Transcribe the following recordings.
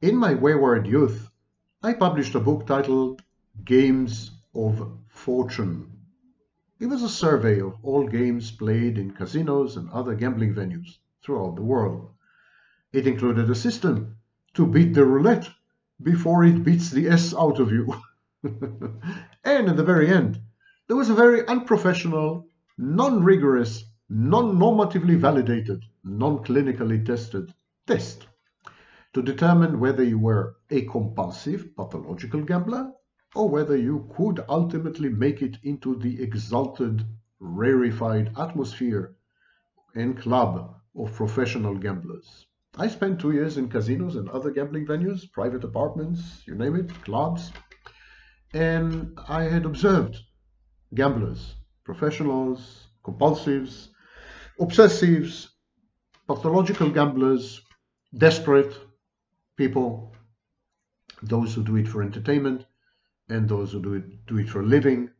In my wayward youth, I published a book titled Games of Fortune. It was a survey of all games played in casinos and other gambling venues throughout the world. It included a system to beat the roulette before it beats the S out of you. And at the very end, there was a very unprofessional, non-rigorous, non-normatively validated, non-clinically tested test to determine whether you were a compulsive pathological gambler or whether you could ultimately make it into the exalted, rarefied atmosphere and club of professional gamblers. I spent 2 years in casinos and other gambling venues, private apartments, you name it, clubs, and I had observed gamblers, professionals, compulsives, obsessives, pathological gamblers, desperate people, those who do it for entertainment, and those who do it for a living.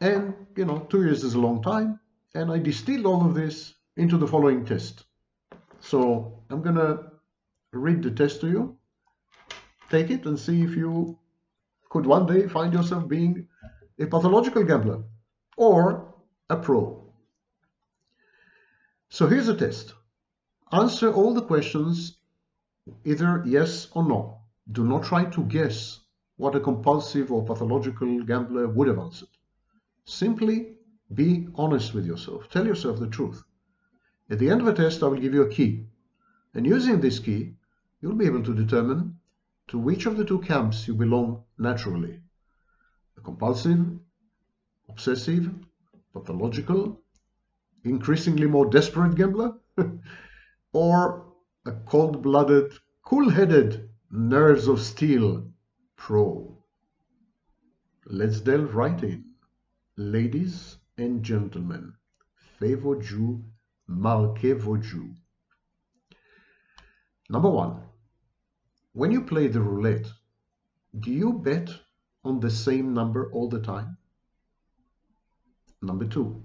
And, 2 years is a long time, and I distilled all of this into the following test. So I'm going to read the test to you, take it, and see if you could one day find yourself being a pathological gambler or a pro. So here's the test. Answer all the questions, either yes or no. Do not try to guess what a compulsive or pathological gambler would have answered. Simply be honest with yourself. Tell yourself the truth. At the end of the test, I will give you a key. And using this key, you'll be able to determine to which of the two camps you belong naturally. The compulsive, obsessive, pathological, increasingly more desperate gambler, or a cold-blooded, cool-headed, nerves of steel pro. Let's delve right in. Ladies and gentlemen, faites-vous, marquez-vous. Number one, when you play the roulette, do you bet on the same number all the time? Number two,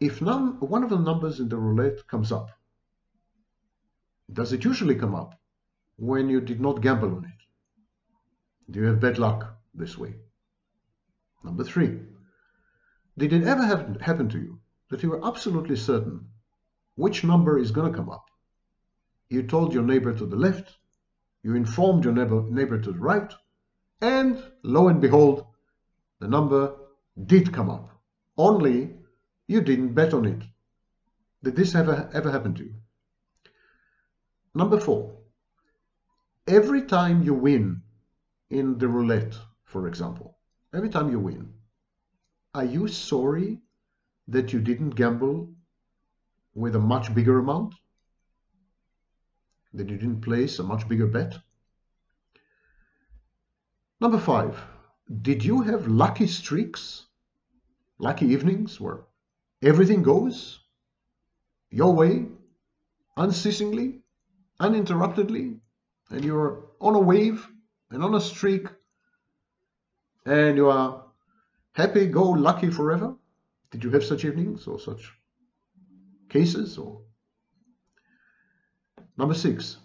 if one of the numbers in the roulette comes up, does it usually come up when you did not gamble on it? Do you have bad luck this way? Number three, did it ever happen to you that you were absolutely certain which number is going to come up? You told your neighbor to the left, you informed your neighbor to the right, and lo and behold, the number did come up. Only you didn't bet on it. Did this ever happen to you? Number four, every time you win in the roulette, for example, every time you win, are you sorry that you didn't gamble with a much bigger amount? That you didn't place a much bigger bet? Number five, did you have lucky streaks, lucky evenings where everything goes your way, unceasingly, uninterruptedly, and you're on a wave and on a streak, and you are happy-go-lucky forever? Did you have such evenings or such cases? Or number six,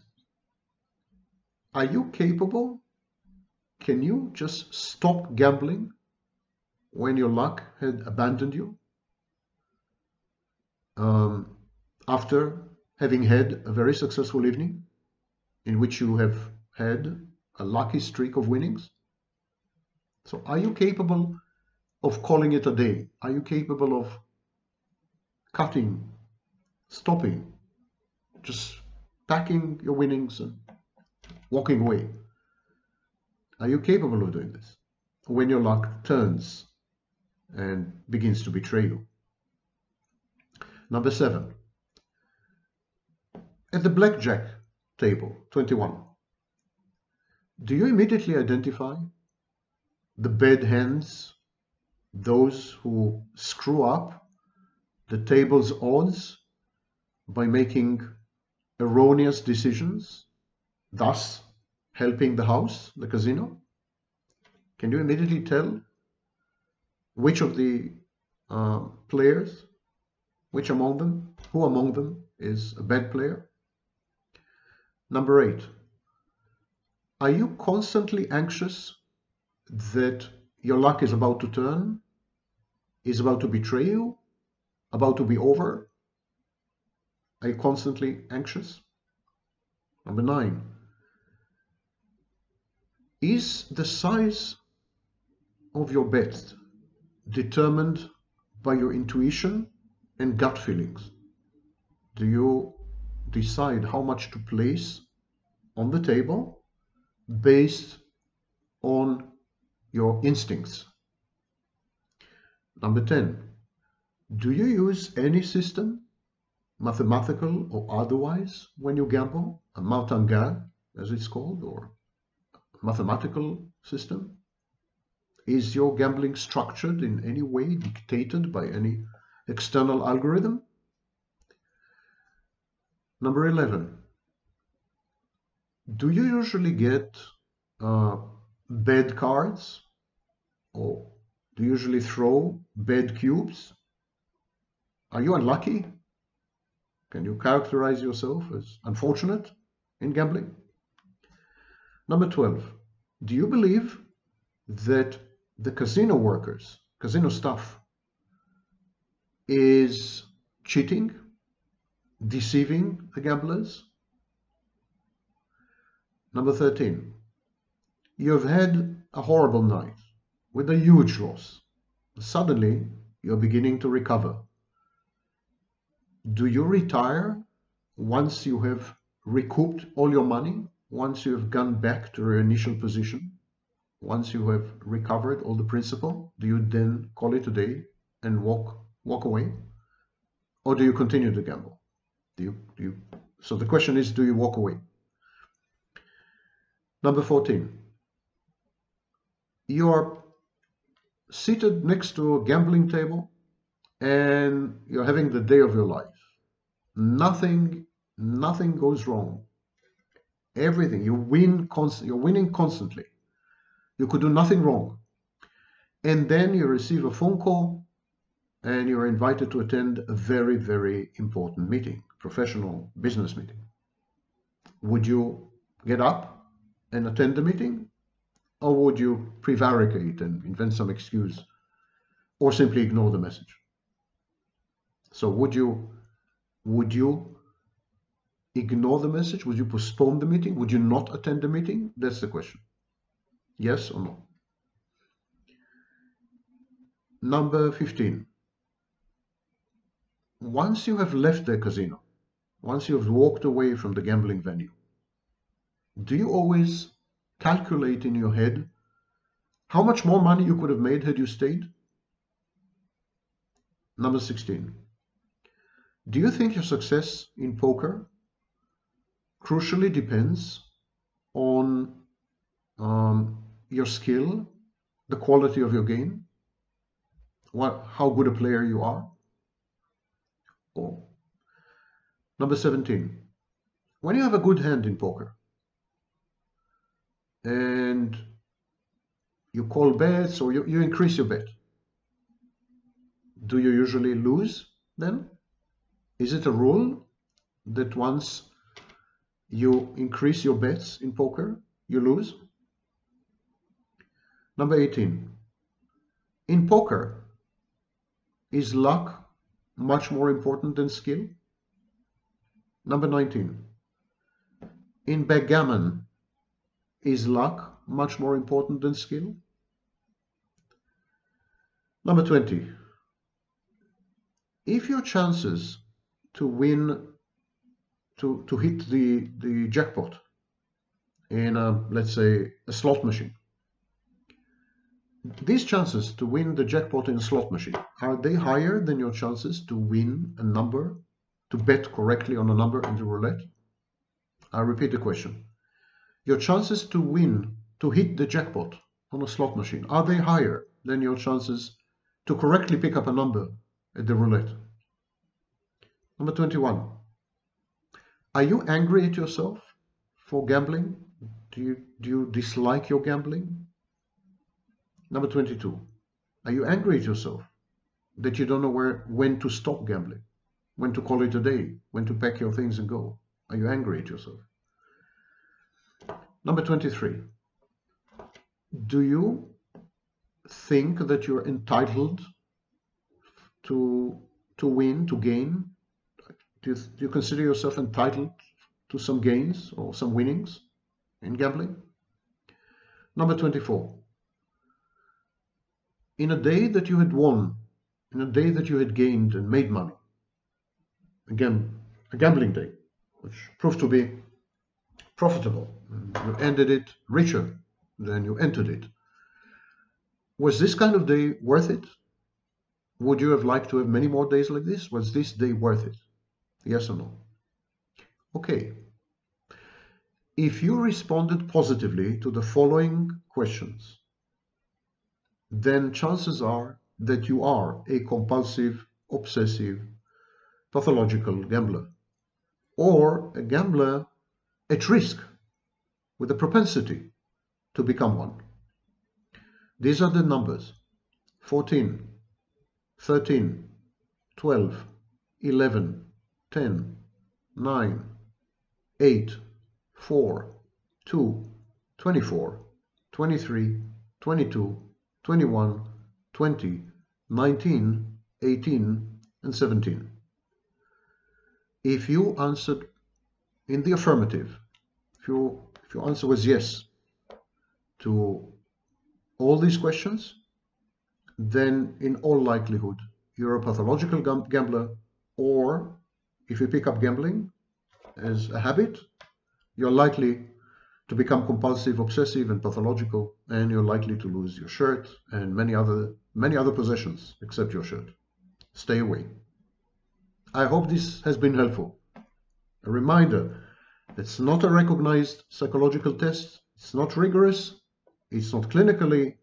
are you capable? Can you just stop gambling when your luck had abandoned you after having had a very successful evening in which you have had a lucky streak of winnings? So are you capable of calling it a day? Are you capable of cutting, stopping, just packing your winnings and walking away? Are you capable of doing this when your luck turns and begins to betray you? Number seven, at the blackjack table, 21, do you immediately identify the bad hands, those who screw up the table's odds by making erroneous decisions, thus helping the house, the casino? Can you immediately tell which of the players, who among them is a bad player? Number eight, Are you constantly anxious that your luck is about to turn, is about to betray you, about to be over? Are you constantly anxious? Number 9. Is the size of your bet determined by your intuition and gut feelings? Do you decide how much to place on the table based on your instincts? Number 10. Do you use any system, mathematical or otherwise, when you gamble? A martingale, as it's called, or mathematical system? Is your gambling structured in any way, dictated by any external algorithm? Number 11. Do you usually get bad cards, or do you usually throw bad cubes? Are you unlucky? Can you characterize yourself as unfortunate in gambling? Number 12. Do you believe that the casino workers, casino staff, is cheating, deceiving the gamblers? Number 13. You've had a horrible night with a huge loss. Suddenly, you're beginning to recover. Do you retire once you have recouped all your money, once you have gone back to your initial position, once you have recovered all the principal? Do you then call it a day and walk away? Or do you continue to gamble? So the question is, do you walk away? Number 14. You are seated next to a gambling table and you're having the day of your life. Nothing goes wrong. Everything, you're winning constantly. You could do nothing wrong. And then you receive a phone call and you're invited to attend a very, very important meeting, professional business meeting. Would you get up and attend the meeting? Or would you prevaricate and invent some excuse, or simply ignore the message? So would you ignore the message? Would you postpone the meeting? Would you not attend the meeting? That's the question. Yes or no? Number 15. Once you have left the casino, once you have walked away from the gambling venue, do you always calculate in your head how much more money you could have made had you stayed? Number 16. Do you think your success in poker crucially depends on your skill, the quality of your game, how good a player you are? Or number 17. When you have a good hand in poker, and you call bets, or you increase your bet, do you usually lose then? Is it a rule that once you increase your bets in poker, you lose? Number 18. In poker, is luck much more important than skill? Number 19. In backgammon, is luck much more important than skill? Number 20. If your chances to win, to hit the jackpot in, let's say, a slot machine, these chances to win the jackpot in a slot machine, are they higher than your chances to win a number, to bet correctly on a number in the roulette? I repeat the question. Your chances to win, to hit the jackpot on a slot machine, are they higher than your chances to correctly pick up a number at the roulette? Number 21. Are you angry at yourself for gambling? Do you dislike your gambling? Number 22. Are you angry at yourself that you don't know when to stop gambling, when to call it a day, when to pack your things and go? Are you angry at yourself? Number 23. Do you think that you're entitled to win, to gain? Do you consider yourself entitled to some gains or some winnings in gambling? Number 24. In a day that you had won, in a day that you had gained and made money, again, a gambling day, which proved to be profitable, and you ended it richer than you entered it. Was this kind of day worth it? Would you have liked to have many more days like this? Was this day worth it? Yes or no? Okay. If you responded positively to the following questions, then chances are that you are a compulsive, obsessive, pathological gambler, or a gambler at risk with a propensity to become one. These are the numbers: 14, 13, 12, 11, 10, 9, 8, 4, 2, 24, 23, 22, 21, 20, 19, 18, and 17. If you answered in the affirmative, if your answer was yes to all these questions, then in all likelihood you're a pathological gambler, or if you pick up gambling as a habit, you're likely to become compulsive, obsessive, and pathological, and you're likely to lose your shirt and many other possessions except your shirt. Stay away. I hope this has been helpful. A reminder, it's not a recognized psychological test, it's not rigorous, it's not clinically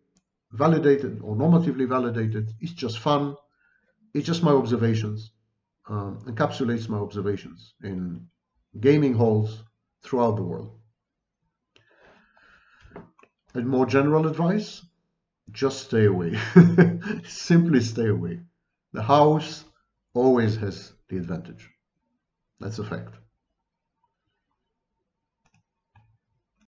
validated or normatively validated, it's just fun, it's just my observations, encapsulates my observations in gaming halls throughout the world. And more general advice, just stay away. Simply stay away. The house always has the advantage. That's a fact.